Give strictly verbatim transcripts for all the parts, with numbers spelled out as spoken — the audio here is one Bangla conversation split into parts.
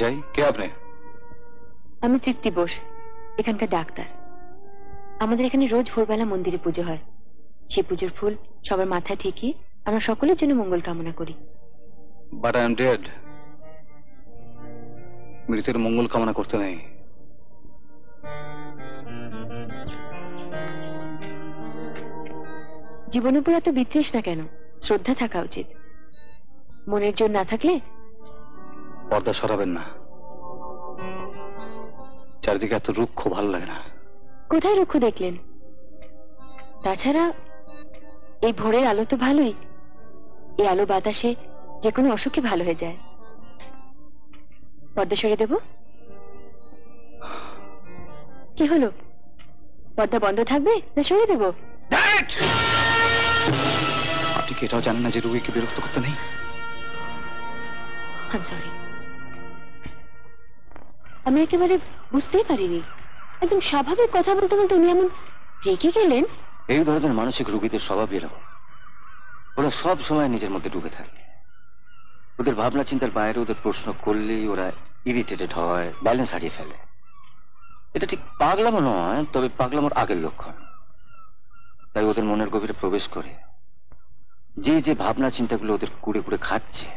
चाहिए क्या आपने? আমি তৃপ্তি বোস, এখানকার ডাক্তার। আমাদের এখানে রোজ ভোরবেলা মন্দিরে পুজো হয়। সেই পুজোর ফুল সবার মাথায় ঠিকই আমরা সকলের জন্য মঙ্গল কামনা করি। But I am dead. মৃতের মঙ্গল কামনা করতে নেই। জীবনের উপর এত বিতৃষ্ণা না কেন? শ্রদ্ধা থাকা উচিত। মনের জোর না থাকলে পর্দা সরাবেন না। চারদিকে এত রুক্ষ ভালো লাগে না। কোথায় রুক্ষ দেখলেন? তাছাড়া এই ভোরের আলো তো ভালোই। এই আলো বাতাসে যে কোনো অসুখই ভালো হয়ে যায়। পর্দা সরিয়ে দেব? কি হলো, পর্দা বন্ধ থাকবে না সরিয়ে দেব? আপনি কি এটাও জানেন না যে রুগীকে বিরক্ত করতে নেই? I'm sorry. আমি একেবারে বুঝতেই পারিনি। একদম স্বাভাবিক কথা বলতে বলতে উনি এমন রেগে গেলেন। এই ধরনের মানসিক রোগীদের স্বভাব এরকম, ওরা সব সময় নিজের মধ্যে ডুবে থাকে। ওদের ভাবনা চিন্তার বাইরে ওদের প্রশ্ন করলেই ওরা ইরিটেটেড হয়, ব্যালেন্স হারিয়ে ফেলে। এটা ঠিক পাগলামো নয়, তবে পাগলামোর আগের লক্ষণ। তাই ওদের মনের গভীরে প্রবেশ করে যে যে ভাবনা চিন্তাগুলো ওদের কুড়ে কুড়ে খাচ্ছে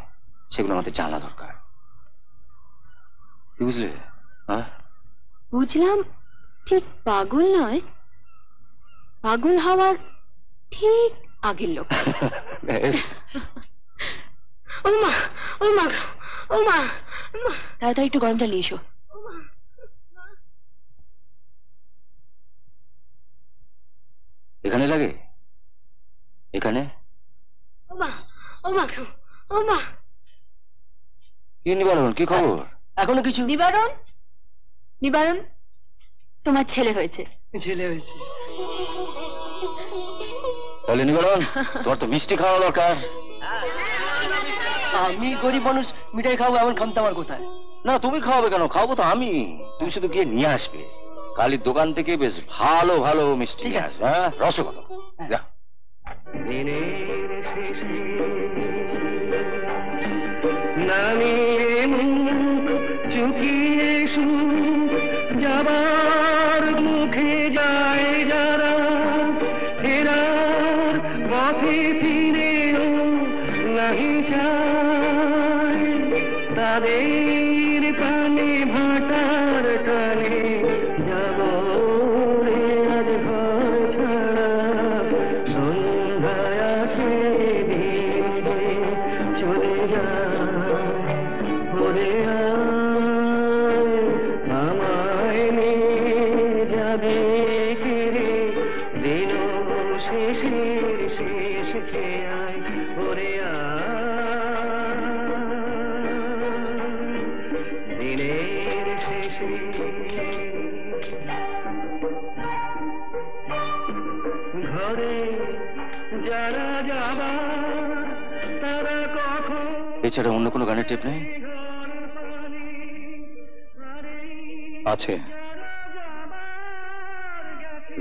সেগুলো আমাদের জানা দরকার। কি বুঝলে? বুঝলাম ঠিক পাগল নয়, পাগল হওয়ার ঠিক আগের লোক। ওমা ওমা ওমা দাদা, একটু গরমটা নিয়ে এসো। এখানে লাগে? এখানে? ওমা ওমা ওমা। কি নিবারণ, কি খবর? এখনো কিছু? নিবারণ, নিবারণ তোমার ছেলে হয়েছে। ছেলে হয়েছে? তাহলে নিবারণ তোর তো মিষ্টি খাওয়া দরকার। আমি গরিব মানুষ, মিঠাই খাবো এমন ক্ষমতা আমার কোথায়? না তুমি খাওয়াবে কেন? খাওয়াবো তো আমি, তুমি শুধু গিয়ে নিয়ে আসবে। কালি দোকান থেকে বেশ ভালো ভালো মিষ্টি নিয়ে আসবে। হ্যাঁ, রসগোল্লা। যাবার মুখে যায় যারা ফেরার পথে ফিরেও নাহি চায়, তাদের পানে ভাটার টানে যাব রে আজ ঘর ছাড়া। সন্ধ্যায় আসে দিনে চলে যায়, ওরে আমায় নিয়ে যাবে কেড়ে দিন শেষে শেষ খেয়ায়। ওরে দিনের শেষে ঘরে যারা যাবা তারা কখন। এছাড়া অন্য কোনো গানের টেপ নেই? আছে।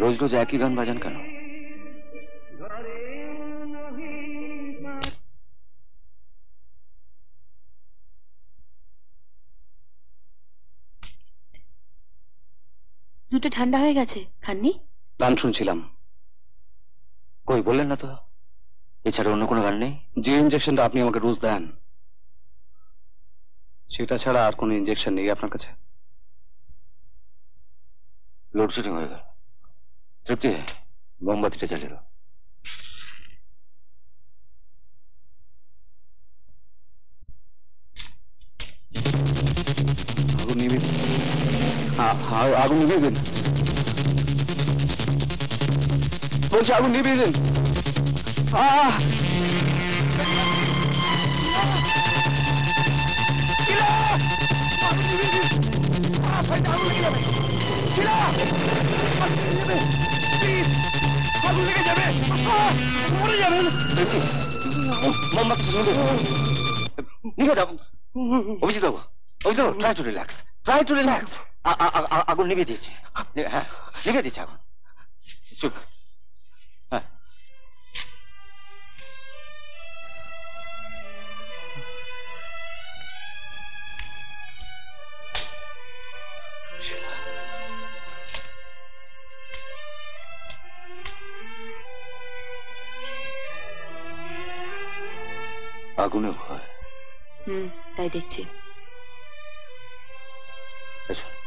রোজ রোজ একই গান বাজান কেন? দুটো ঠান্ডা হয়ে গেছে, খাননি? গান শুনছিলাম। কই বললেন না তো? এছাড়া অন্য কোনো গান নেই? যে ইঞ্জেকশনটা আপনি আমাকে রোজ দেন সেটা ছাড়া আর কোনো ইঞ্জেকশন নেই আপনার কাছে? লোডশেডিং হয়ে গেল। তৃপ্তি, মোমবাতিটা জ্বালিয়ে দাও। আগুন নিবি, আগুন নিবিয়ে দিন বলছি, আগুন নিবিয়ে দিন। আহ আগুন নিভিয়ে দিয়েছি। হ্যাঁ, নিভিয়ে দিয়েছি আগুন। চুপ। হ্যাঁ, আগুনে ভয়। হুম, তাই দেখছি। আচ্ছা।